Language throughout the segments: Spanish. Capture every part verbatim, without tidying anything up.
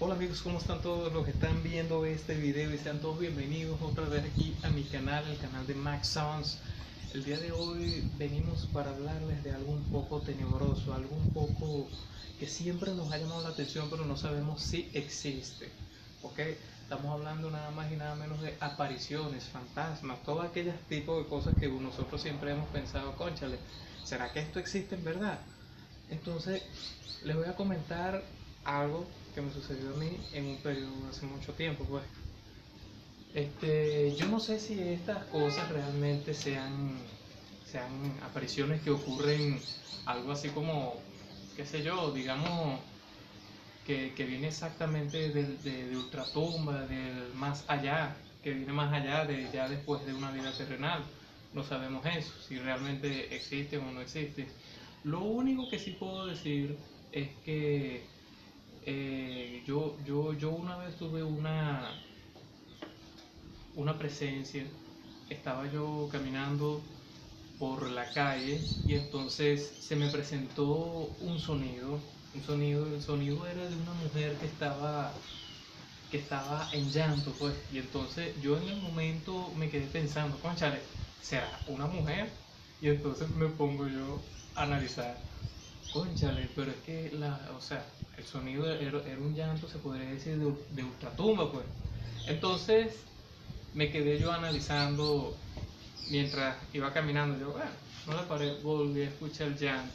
Hola amigos, ¿cómo están todos los que están viendo este video? Y sean todos bienvenidos otra vez aquí a mi canal, el canal de Max Sounds. El día de hoy venimos para hablarles de algo un poco tenebroso, algo un poco que siempre nos ha llamado la atención pero no sabemos si existe, ¿ok? Estamos hablando nada más y nada menos de apariciones, fantasmas, todos aquellos tipos de cosas que nosotros siempre hemos pensado, cónchale, ¿será que esto existe en verdad? Entonces, les voy a comentar algo que me sucedió a mí en un periodo hace mucho tiempo, pues. Este, yo no sé si estas cosas realmente sean, sean apariciones que ocurren, algo así como, qué sé yo, digamos, que, que viene exactamente de, de, de ultratumba, del más allá, que viene más allá de ya después de una vida terrenal. No sabemos eso, si realmente existen o no existen. Lo único que sí puedo decir es que eh, yo, yo, yo una vez tuve una, una presencia. Estaba yo caminando por la calle y entonces se me presentó un sonido. Un sonido, el sonido era de una mujer que estaba, que estaba en llanto, pues. Y entonces yo en el momento me quedé pensando, cónchale, ¿será una mujer? Y entonces me pongo yo a analizar, cónchale, pero es que la, o sea, el sonido era, era un llanto, se podría decir, de, de ultratumba, pues. Entonces me quedé yo analizando mientras iba caminando. Yo, bueno, no la paré, volví a escuchar el llanto.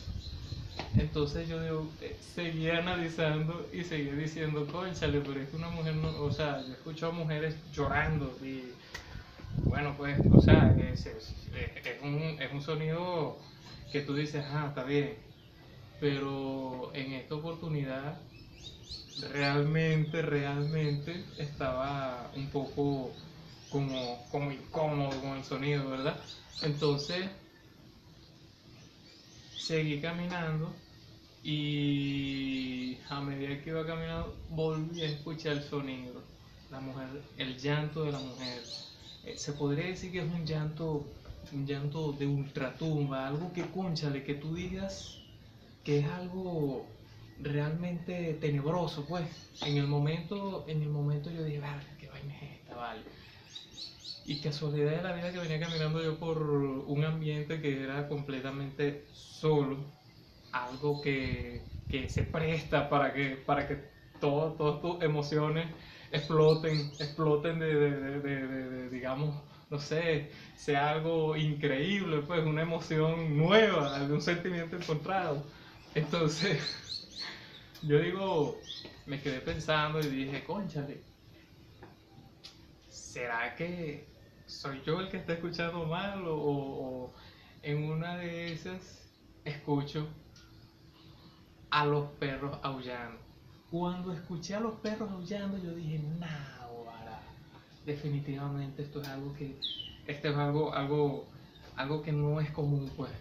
Entonces yo digo, eh, seguía analizando y seguía diciendo, cónchale, pero es que una mujer no, o sea, yo he escuchado mujeres llorando y bueno, pues, o sea, es, es, es, un, es un sonido que tú dices, ah, está bien, pero en esta oportunidad realmente, realmente estaba un poco como, como incómodo con el sonido, ¿verdad? Entonces seguí caminando y a medida que iba caminando volví a escuchar el sonido, la mujer, el llanto de la mujer. Eh, se podría decir que es un llanto, un llanto de ultratumba, algo que, cónchale, que tú digas que es algo realmente tenebroso, pues. En el momento, en el momento yo dije, vale, qué vaina es esta, vale. Y casualidad de la vida que venía caminando yo por un ambiente que era completamente solo, algo que, que se presta para que, para que todo, todas tus emociones exploten, exploten de, de, de, de, de, de, digamos, no sé, sea algo increíble, pues, una emoción nueva, algún sentimiento encontrado. Entonces, yo digo, me quedé pensando y dije, cónchale, ¿será que soy yo el que está escuchando mal? O, o, o en una de esas escucho a los perros aullando. Cuando escuché a los perros aullando yo dije, náguara, definitivamente esto es algo que esto es algo, algo, algo que no es común, pues.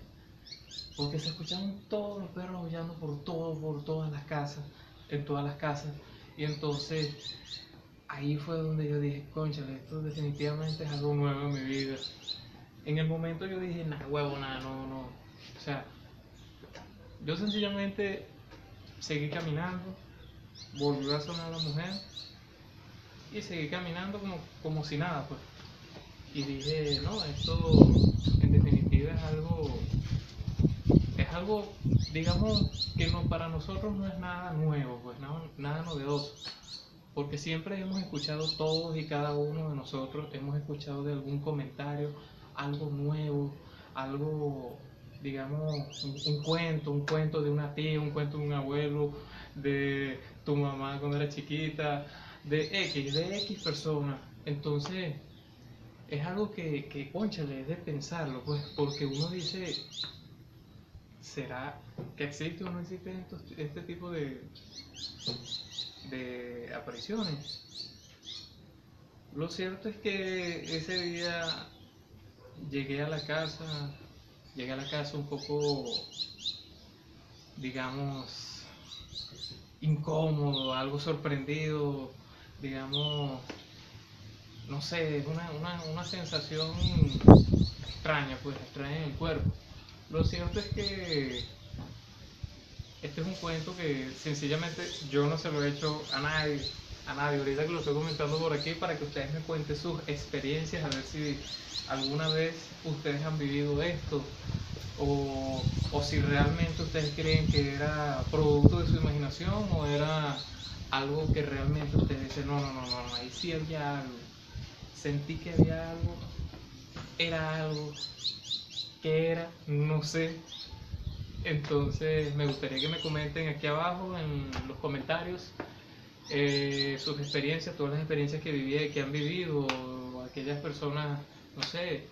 Porque se escuchaban todos los perros aullando por todo, por todas las casas, en todas las casas. Y entonces ahí fue donde yo dije, cónchale, esto definitivamente es algo nuevo en mi vida. En el momento yo dije, nah, huevo, nah, no, no. O sea, yo sencillamente seguí caminando, volvió a sonar la mujer y seguí caminando como, como si nada, pues. Y dije, no, esto en definitiva es algo, es algo, digamos, que no, para nosotros no es nada nuevo, pues, nada, nada novedoso. Porque siempre hemos escuchado, todos y cada uno de nosotros, hemos escuchado de algún comentario, algo nuevo, algo, digamos, un, un cuento, un cuento de una tía, un cuento de un abuelo, de tu mamá cuando era chiquita, de X, de X personas. Entonces, es algo que, que cónchale, es de pensarlo, pues, porque uno dice, ¿será que existe o no existe esto, este tipo de... de apariciones? Lo cierto es que ese día llegué a la casa, llegué a la casa un poco, digamos, incómodo, algo sorprendido, digamos, no sé, es una, una, una sensación extraña, pues, extraña en el cuerpo. Lo cierto es que Este es un cuento que sencillamente yo no se lo he hecho a nadie, a nadie. Ahorita que lo estoy comentando por aquí para que ustedes me cuenten sus experiencias, a ver si alguna vez ustedes han vivido esto, o, o si realmente ustedes creen que era producto de su imaginación o era algo que realmente ustedes dicen, no, no, no, no, ahí sí había algo, sentí que había algo, era algo, ¿qué era? No sé. Entonces me gustaría que me comenten aquí abajo en los comentarios eh, sus experiencias, todas las experiencias que viví, que han vivido, aquellas personas, no sé,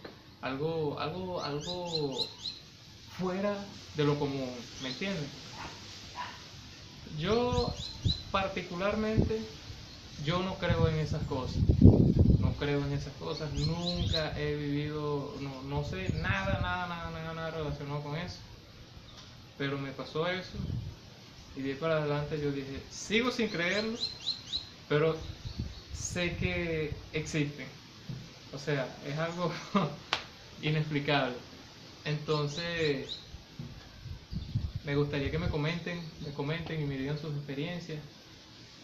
algo, algo, algo fuera de lo común, ¿me entienden? Yo particularmente, yo no creo en esas cosas, no creo en esas cosas, nunca he vivido, no, no sé, nada, nada, nada, nada, nada relacionado con eso. Pero me pasó eso y de ahí para adelante yo dije, sigo sin creerlo, pero sé que existen. O sea, es algo inexplicable. Entonces, me gustaría que me comenten, me comenten y me digan sus experiencias.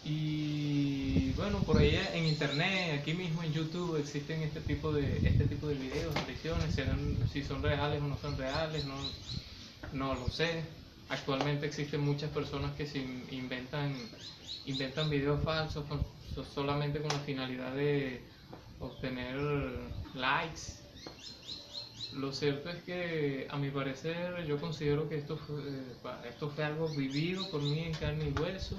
Y bueno, por ahí en internet, aquí mismo en YouTube, existen este tipo de, este tipo de videos, reacciones, si son reales o no son reales, no... no lo sé. Actualmente existen muchas personas que se inventan, inventan videos falsos con, solamente con la finalidad de obtener likes. Lo cierto es que, a mi parecer, yo considero que esto fue, esto fue algo vivido por mí en carne y hueso.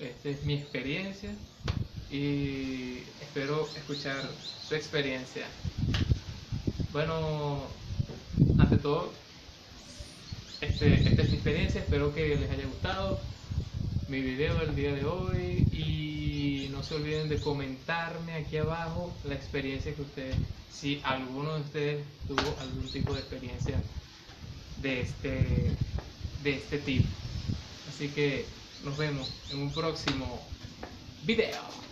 Esta es mi experiencia y espero escuchar su experiencia. Bueno, ante todo, Este, esta es mi experiencia, espero que les haya gustado mi video del día de hoy y no se olviden de comentarme aquí abajo la experiencia que ustedes, si alguno de ustedes tuvo algún tipo de experiencia de este, de este tipo. Así que nos vemos en un próximo video.